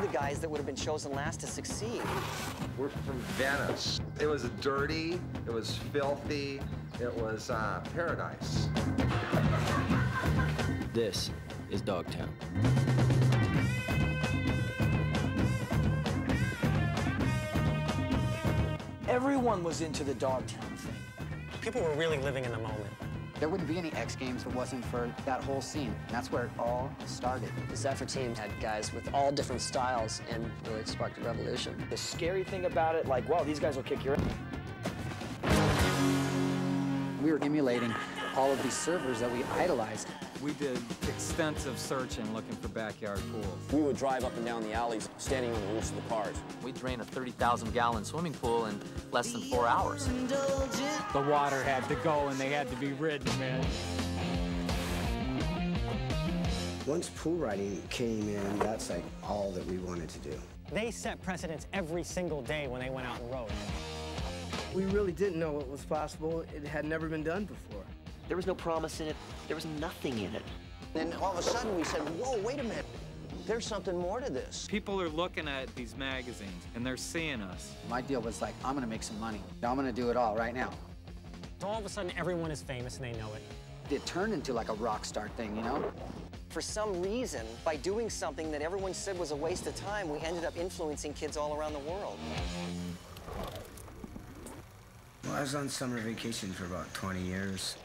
the guys that would have been chosen last to succeed. We're from Venice. It was dirty, it was filthy, it was paradise. This is Dogtown. Everyone was into the Dogtown thing. People were really living in the moment. There wouldn't be any X Games if it wasn't for that whole scene. And that's where it all started. The Zephyr team had guys with all different styles and really sparked a revolution. The scary thing about it, like, wow, these guys will kick your ass. We were emulating all of these servers that we idolized. We did extensive searching looking for backyard pools. We would drive up and down the alleys, standing on the roofs of the cars. We drained a 30,000-gallon swimming pool in less than 4 hours. The water had to go, and they had to be ridden, man. Once pool riding came in, that's like all that we wanted to do. They set precedents every single day when they went out and rode. We really didn't know what was possible. It had never been done before. There was no promise in it. There was nothing in it. Then all of a sudden we said, whoa, wait a minute. There's something more to this. People are looking at these magazines, and they're seeing us. My deal was like, I'm going to make some money. I'm going to do it all right now. All of a sudden, everyone is famous, and they know it. It turned into like a rock star thing, you know? For some reason, by doing something that everyone said was a waste of time, we ended up influencing kids all around the world. Well, I was on summer vacation for about 20 years.